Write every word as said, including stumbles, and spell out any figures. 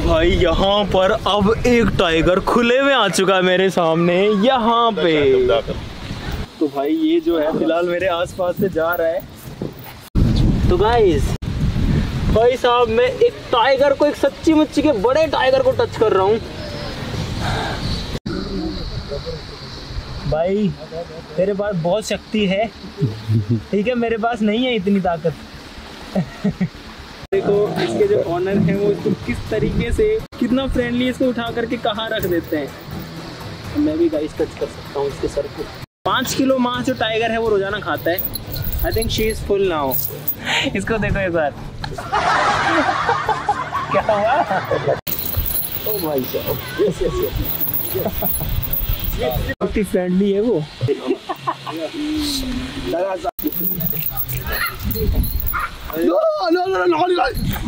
भाई यहाँ पर अब एक टाइगर खुले में आ चुका है मेरे सामने यहाँ पे। तो भाई ये जो है फिलहाल मेरे आसपास से जा रहा है। तो गाइस भाई साहब मैं एक टाइगर को, एक सच्ची मुच्ची के बड़े टाइगर को टच कर रहा हूँ। भाई तेरे पास बहुत शक्ति है, ठीक है, मेरे पास नहीं है इतनी ताकत। देखो इसके जो ऑनर हैं वो इसको किस तरीके से, कितना फ्रेंडली इसको उठा करके कहाँ रख देते हैं। मैं भी गाइस टच कर सकता हूँ इसके सर को। पाँच किलो मांस जो टाइगर है वो रोजाना खाता है। I think she is full now. इसको देखो एक बार। क्या हुआ? ओ भाई साहब, यस यस यस, फ्रेंडली है वो। No, no, no, no, no, no, no.